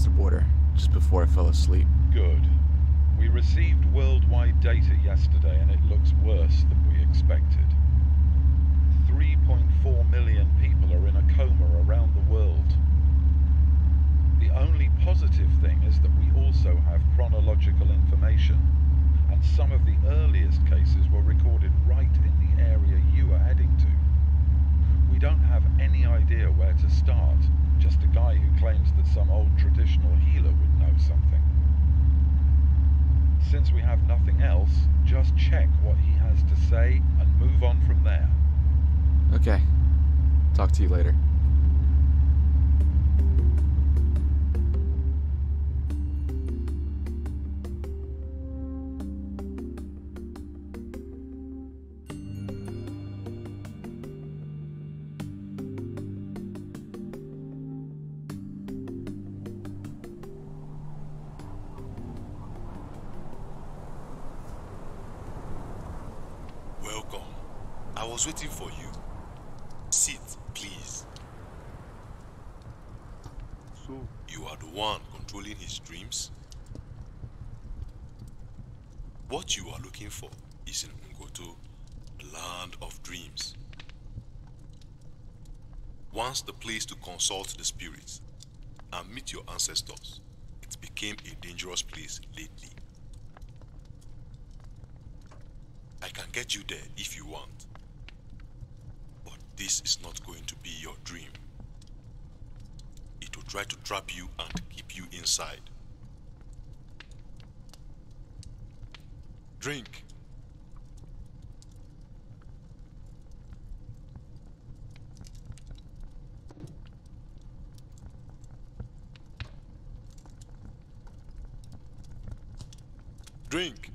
across the border, just before I fell asleep. Good. We received worldwide data yesterday, and it looks worse than we expected. 3.4 million people are in a coma around the world. The only positive thing is that we also have chronological information, and some of the earliest cases were recorded right in the area you are heading to. We don't have any idea where to start, just a guy who claims that some old traditional healer would know something. Since we have nothing else, just check what he has to say and move on from there. Okay. Talk to you later. Welcome. I was waiting for you. Sit, please. So, you are the one controlling his dreams? What you are looking for is in Ngoto, the land of dreams. Once the place to consult the spirits and meet your ancestors, it became a dangerous place lately. I can get you there if you want. This is not going to be your dream. It will try to trap you and keep you inside. Drink. Drink.